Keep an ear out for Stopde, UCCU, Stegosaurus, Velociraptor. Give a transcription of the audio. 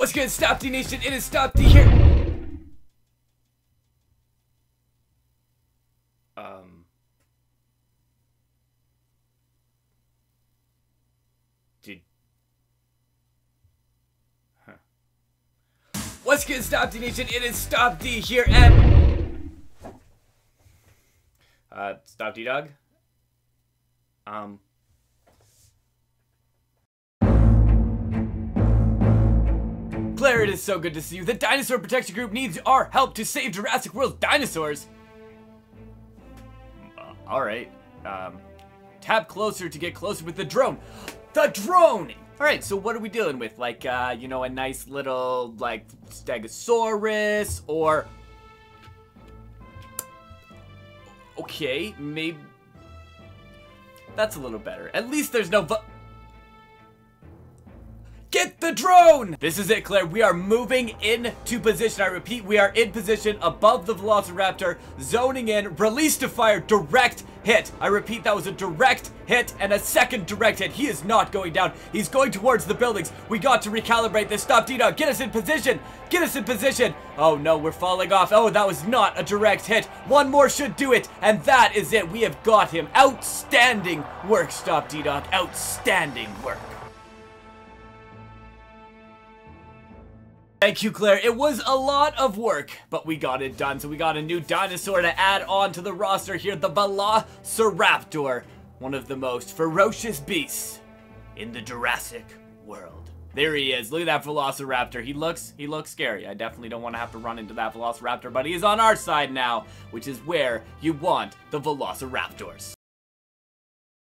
What's good, Stopde Nation? It is Stopde here. What's good, Stopde Nation? It is Stopde here and Stopde Dog. Claire, it is so good to see you. The Dinosaur Protection Group needs our help to save Jurassic World dinosaurs. Alright. Tap closer to get closer with the drone. The drone! Alright, so what are we dealing with? Like, you know, a nice little, like, Stegosaurus, or... Okay, maybe... That's a little better. At least there's no... Get the drone! This is it, Claire. We are moving into position. I repeat, we are in position above the Velociraptor, zoning in, release to fire, direct hit. I repeat, that was a direct hit and a second direct hit. He is not going down. He's going towards the buildings. We got to recalibrate this. Stop, D-Dog. Get us in position. Get us in position. Oh, no, we're falling off. Oh, that was not a direct hit. One more should do it, and that is it. We have got him. Outstanding work, Stop, D-Dog. Outstanding work. Thank you, Claire. It was a lot of work, but we got it done. So we got a new dinosaur to add on to the roster here, the Velociraptor, one of the most ferocious beasts in the Jurassic world. There he is. Look at that Velociraptor. He looks scary. I definitely don't want to have to run into that Velociraptor, but he is on our side now, which is where you want the Velociraptors.